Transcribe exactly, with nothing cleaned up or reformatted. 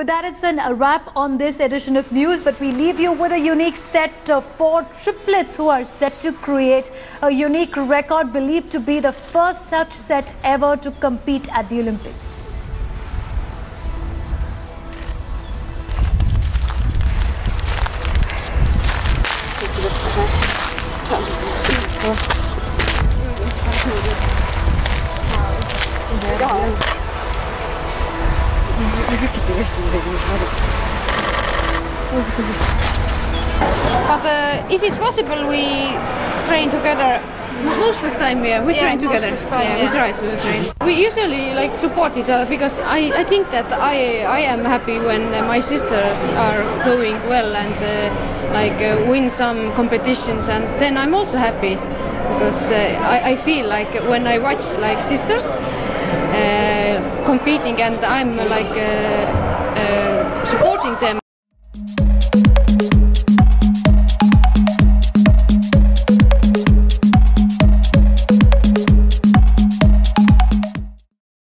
With that, it's a wrap on this edition of news, but we leave you with a unique set of four triplets who are set to create a unique record, believed to be the first such set ever to compete at the Olympics. But uh, if it's possible, we train together. Most of the time, yeah, we yeah, train together. Time, yeah, yeah, we try to train. We usually like support each other, because I, I think that I I am happy when my sisters are going well and uh, like uh, win some competitions, and then I'm also happy, because uh, I I feel like when I watch like sisters uh, competing and I'm like. Uh,